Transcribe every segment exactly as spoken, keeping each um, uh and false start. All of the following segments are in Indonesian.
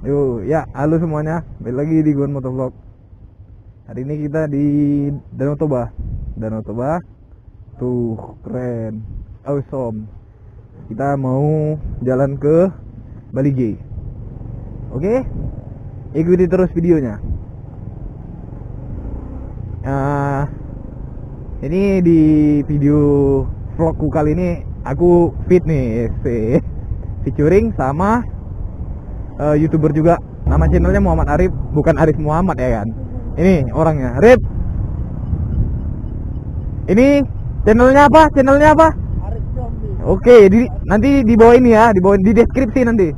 Yo, ya, halo semuanya, balik lagi di Gun Motor Vlog. Hari ini kita di Danau Toba. Danau Toba, tuh keren, awesome. Kita mau jalan ke Balige. Oke, ikuti terus videonya. Uh, ini di video vlogku kali ini aku fit nih, featuring sama Uh, YouTuber juga. Nama channelnya Muhammad Arif, bukan Arif Muhammad ya kan. Ini orangnya Arif. Ini channelnya apa? Channelnya apa? Arif Sihombing. Oke, okay, nanti di bawah ini ya, di bawah di deskripsi nanti.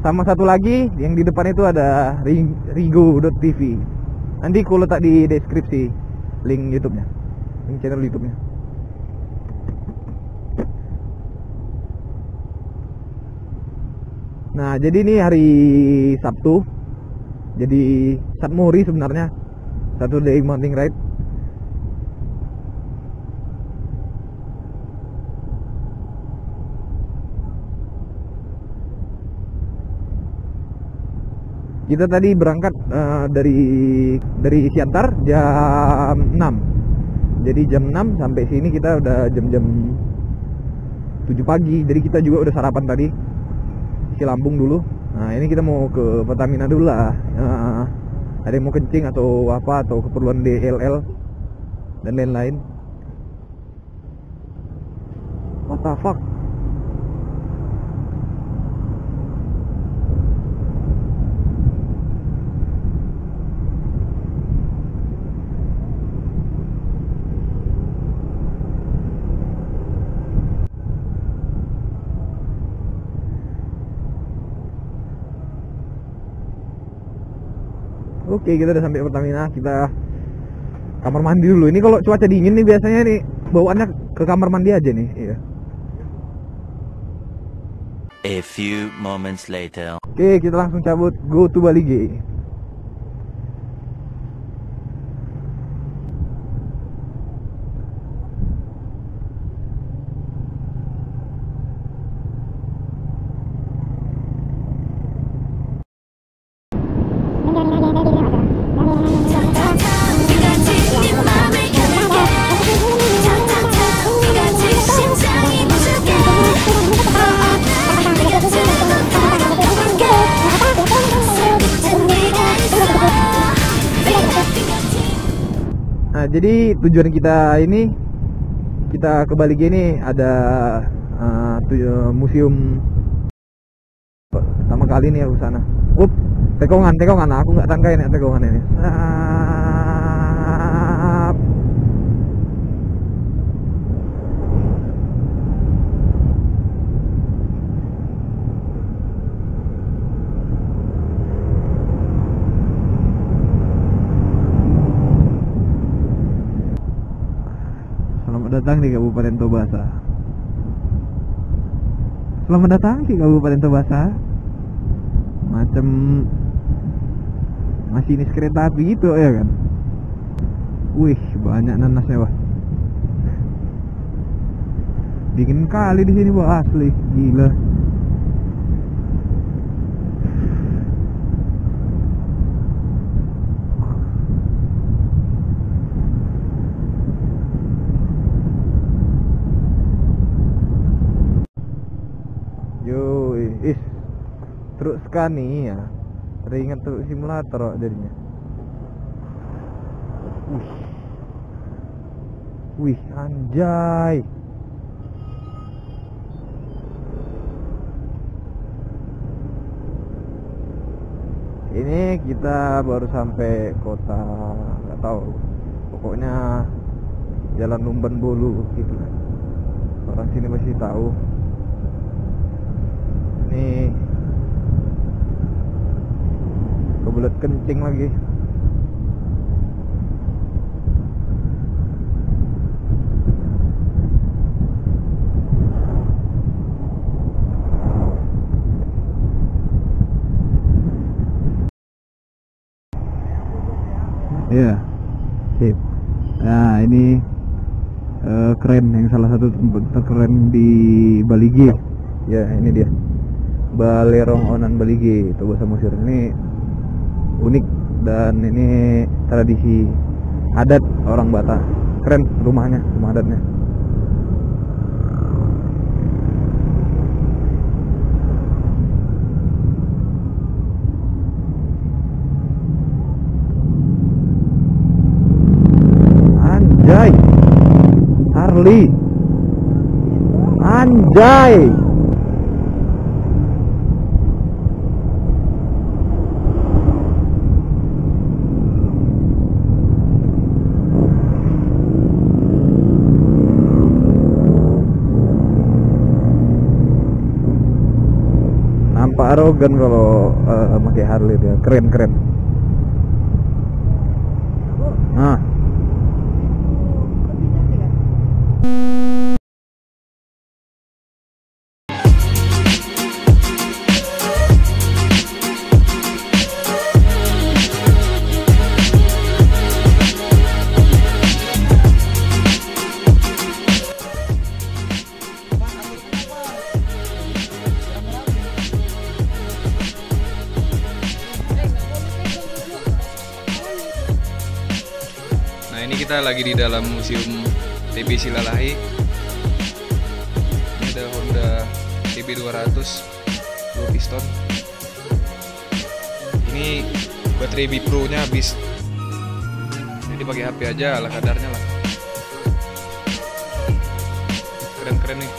Sama satu lagi yang di depan itu ada Ringgo dot T V. Nanti aku letak di deskripsi link YouTube-nya, link channel YouTube-nya. Nah, jadi ini hari Sabtu. Jadi Satmori sebenarnya, Saturday Mountain Ride. Kita tadi berangkat uh, dari dari Siantar jam enam. Jadi jam enam sampai sini kita udah jam-jam tujuh pagi. Jadi kita juga udah sarapan tadi. Ke lambung dulu. Nah, ini kita mau ke Pertamina dulu lah. Uh, ada yang mau kencing atau apa atau keperluan D L L dan lain-lain. What the fuck? Oke, okay, kita udah sampai Pertamina. Kita kamar mandi dulu. Ini kalau cuaca dingin nih biasanya nih bawaannya ke kamar mandi aja nih. Iya. A few moments later. Oke, okay, kita langsung cabut go to Balige. Nah, jadi tujuan kita ini kita ke Balige ini ada uh, tujuh, museum pertama kali nih aku sana. Up, tekongan, tekongan. Nah, aku nggak tangkain ya tekongan ini. Saap. Datang di Kabupaten Tobasa. Selamat datang di Kabupaten Tobasa. Macam masinis kereta api gitu ya kan. Wih, banyak nanasnya, wah. Dingin kali di sini, wah, asli gila. Is terus kan nih ya, teringat truk simulator jadinya. Wih, wih, anjay. Ini kita baru sampai kota, nggak tahu, pokoknya Jalan Lumban Bolu gitu kan. Orang sini masih tahu. Nih, kebelet kencing lagi. Iya, yeah. Sip. Nah, ini uh, keren, yang salah satu tempat terkeren di Balige. Ya, yeah, ini dia. Balerong Onan Balige Tobasa Musir ini unik, dan ini tradisi adat orang Batak. Keren rumahnya, rumah adatnya. Anjay, Harley. Anjay. Pak arogan kalau uh, pakai Harley dia, keren keren. Nah, ini kita lagi di dalam museum T V Silalahi. Ini ada Honda T B dua ratus dua piston. Ini baterai B Pro nya habis, jadi pakai H P aja ala kadarnya lah. Keren-keren nih.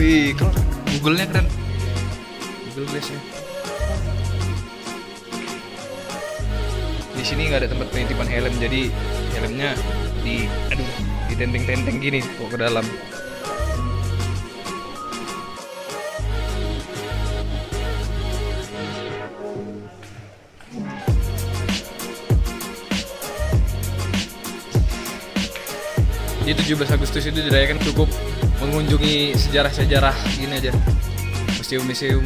Wih, Google-nya keren. Google Glass-nya. Di sini nggak ada tempat penitipan helm, jadi helmnya di, aduh, di tenteng-tenteng gini kok ke dalam. Jadi tujuh belas Agustus itu dirayakan cukup mengunjungi sejarah-sejarah gini aja, museum-museum.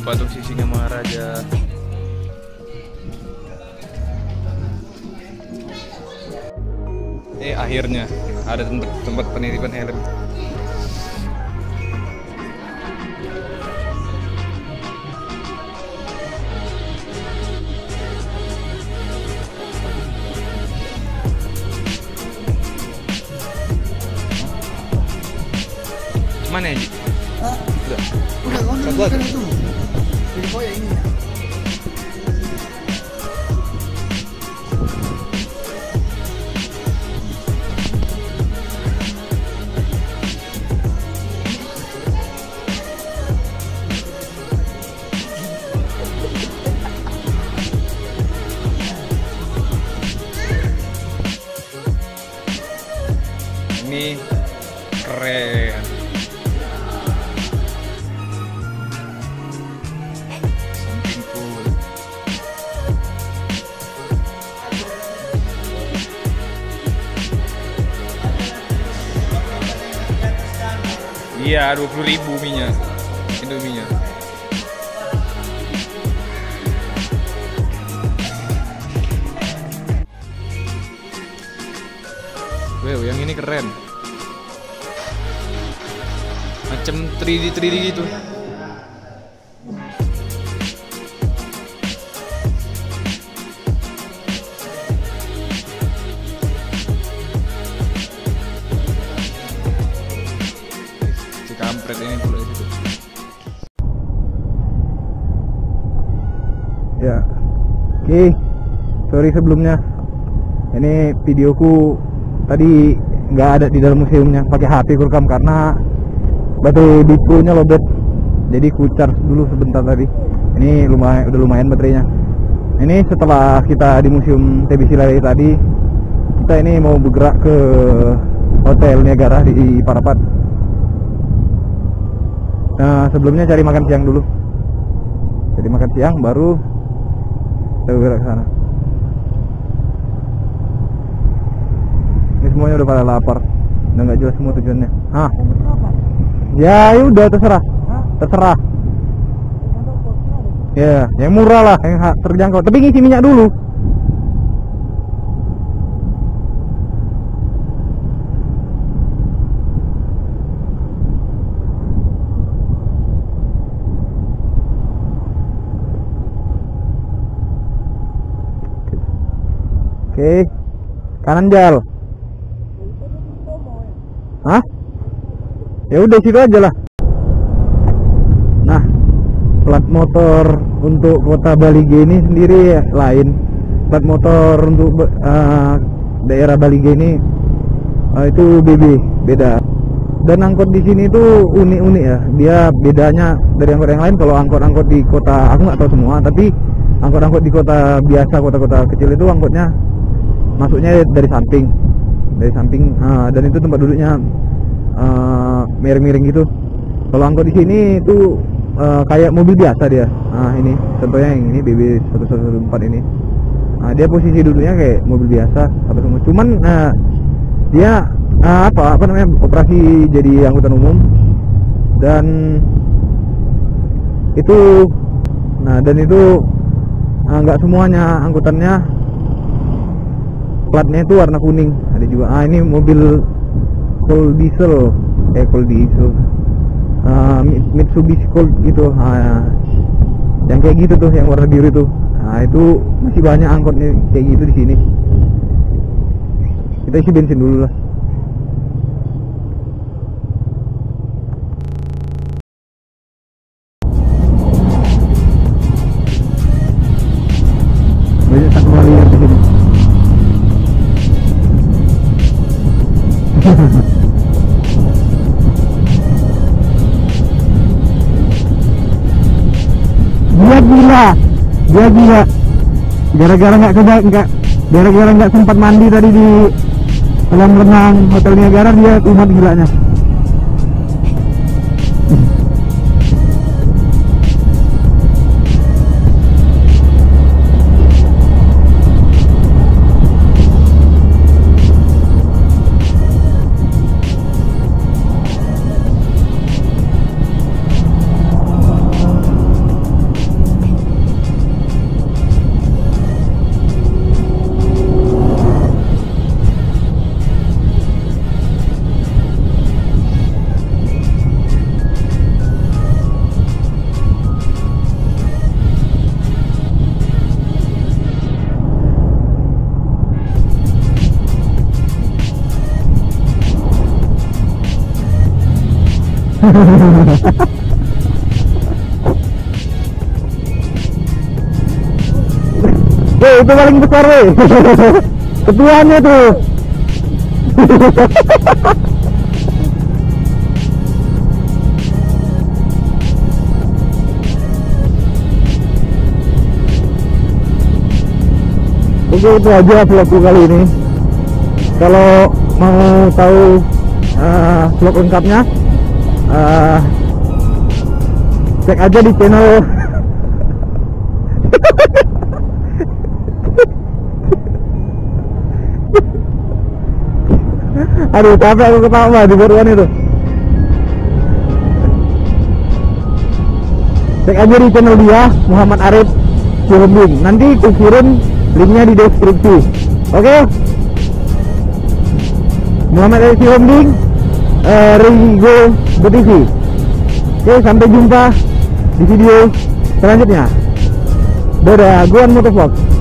Patung Sisinga Maharaja. Eh akhirnya ada tempat, tempat penitipan helm. Mana ini? Ah, udah. Udah, udah, udah. Oh ya, ini ya. Ini keren. Iya, dua puluh ribu minya, Indominya. Wow, yang ini keren. Macam tiga D tiga D gitu. Ini dulu itu. Ya, oke. Okay. Sorry sebelumnya. Ini videoku tadi nggak ada di dalam museumnya, pakai H P kurekam karena baterai Bipronya lobet. Jadi ku charge dulu sebentar tadi. Ini lumayan, udah lumayan baterainya. Ini setelah kita di Museum T V Silalahi tadi, kita ini mau bergerak ke Hotel Niagara di Parapat. Nah, sebelumnya cari makan siang dulu. Cari makan siang baru kita bergerak ke sana. Ini semuanya udah pada lapar. Udah nggak jelas semua tujuannya. Hah? Ya, ya udah terserah. Terserah. Ya, yeah, yang murah lah, yang terjangkau. Tapi ngisi minyak dulu. Oke, okay. Kanan jal. Hah? Ya udah situ aja lah. Plat motor untuk kota Balige ini sendiri ya, lain plat motor untuk uh, daerah Balige ini uh, itu B B, beda. Dan angkot di sini itu unik-unik ya, dia bedanya dari angkot yang lain. Kalau angkot-angkot di kota, aku nggak tahu semua, tapi angkot-angkot di kota biasa, kota-kota kecil itu angkotnya masuknya dari samping, dari samping uh, dan itu tempat duduknya uh, miring-miring gitu. Kalau angkot di sini itu Uh, kayak mobil biasa dia. Nah ini contohnya yang ini B B satu satu empat ini. Nah, dia posisi duduknya kayak mobil biasa apa semua. Cuman uh, dia uh, apa apa namanya operasi jadi angkutan umum, dan itu nah dan itu nggak uh, semuanya angkutannya platnya itu warna kuning. Ada juga ah ini mobil Colt diesel eh Colt diesel Uh, Mitsubishi Colt gitu, uh, yang kayak gitu tuh, yang warna biru itu. Nah itu masih banyak angkotnya kayak gitu di sini. Kita isi bensin dulu lah. Banyak Satmori di sini. Dia gila, gara-gara nggak -gara kebaik nggak, gara-gara nggak sempat mandi tadi di kolam renang Hotel Niagara, dia umat gilanya. Weh, itu paling besar weh. Ketuanya tuh. Oke, itu aja vlogku kali ini. Kalau mau tahu uh, vlog lengkapnya, Uh, cek aja di channel aduh capek aku ketawa di buruan itu. Cek aja di channel dia, Muhammad Arif Sihombing. Nanti aku kirim linknya di deskripsi. Oke okay? Muhammad Arif Sihombing, uh, Ringgo dot T V. Oke, sampai jumpa di video selanjutnya. Dadah, Gun Motor Vlog.